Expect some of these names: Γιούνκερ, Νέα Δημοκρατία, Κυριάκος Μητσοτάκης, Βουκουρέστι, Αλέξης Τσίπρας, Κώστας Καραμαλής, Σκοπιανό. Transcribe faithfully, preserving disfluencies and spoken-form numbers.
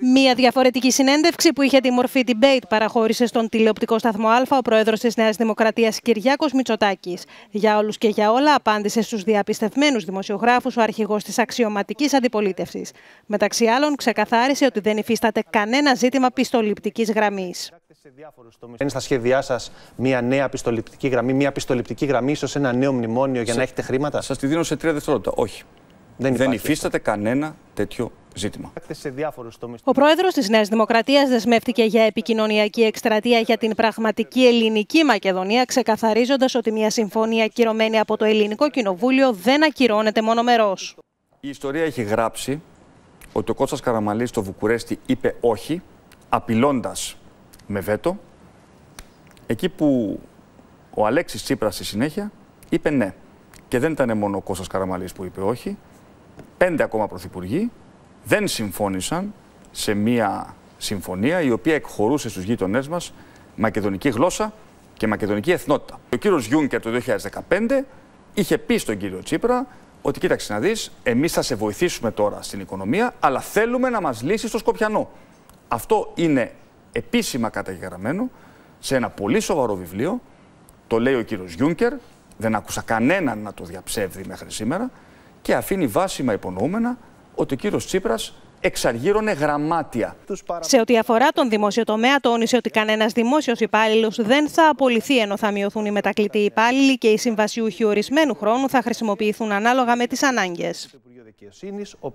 Μία διαφορετική συνέντευξη που είχε τη μορφή debate παραχώρησε στον τηλεοπτικό σταθμό Α ο πρόεδρος της Νέας Δημοκρατίας Κυριάκος Μητσοτάκης. Για όλους και για όλα απάντησε στους διαπιστευμένους δημοσιογράφους ο αρχηγός της αξιωματικής αντιπολίτευσης. Μεταξύ άλλων ξεκαθάρισε ότι δεν υφίσταται κανένα ζήτημα πιστοληπτικής γραμμής. Είναι στα σχέδιά σας μια νέα πιστοληπτική γραμμή, μια πιστοληπτική γραμμή, ίσως ένα νέο μνημόνιο για να έχετε χρήματα? Σας τη δίνω σε τρία δευτερόλεπτα. Όχι. Δεν, δεν υφίσταται κανένα τέτοιο ζήτημα. Ο πρόεδρος της Νέας Δημοκρατίας δεσμεύτηκε για επικοινωνιακή εκστρατεία για την πραγματική ελληνική Μακεδονία, ξεκαθαρίζοντας ότι μια συμφωνία ακυρωμένη από το Ελληνικό Κοινοβούλιο δεν ακυρώνεται μονομερώς. Η ιστορία έχει γράψει ότι ο Κώστας Καραμαλής στο Βουκουρέστι είπε όχι, απειλώντας με βέτο, εκεί που ο Αλέξης Τσίπρας στη συνέχεια είπε ναι. Και δεν ήταν μόνο ο Κώστας Καραμαλής που είπε όχι. Πέντε ακόμα πρωθυπουργοί δεν συμφώνησαν σε μία συμφωνία η οποία εκχωρούσε στους γείτονές μας μακεδονική γλώσσα και μακεδονική εθνότητα. Ο κύριος Γιούνκερ το δύο χιλιάδες δεκαπέντε είχε πει στον κύριο Τσίπρα ότι κοίταξε να δεις, εμείς θα σε βοηθήσουμε τώρα στην οικονομία, αλλά θέλουμε να μας λύσεις το Σκοπιανό. Αυτό είναι επίσημα καταγεγραμμένο σε ένα πολύ σοβαρό βιβλίο, το λέει ο κύριος Γιούνκερ, δεν άκουσα κανέναν να το διαψεύδει μέχρι σήμερα, και αφήνει βάσιμα υπονοούμενα ότι ο κύριος Τσίπρας εξαργύρωνε γραμμάτια. Σε ό,τι αφορά τον δημόσιο τομέα, τόνισε ότι κανένας δημόσιος υπάλληλος δεν θα απολυθεί, ενώ θα μειωθούν οι μετακλητοί υπάλληλοι και οι συμβασιούχοι ορισμένου χρόνου θα χρησιμοποιηθούν ανάλογα με τις ανάγκες.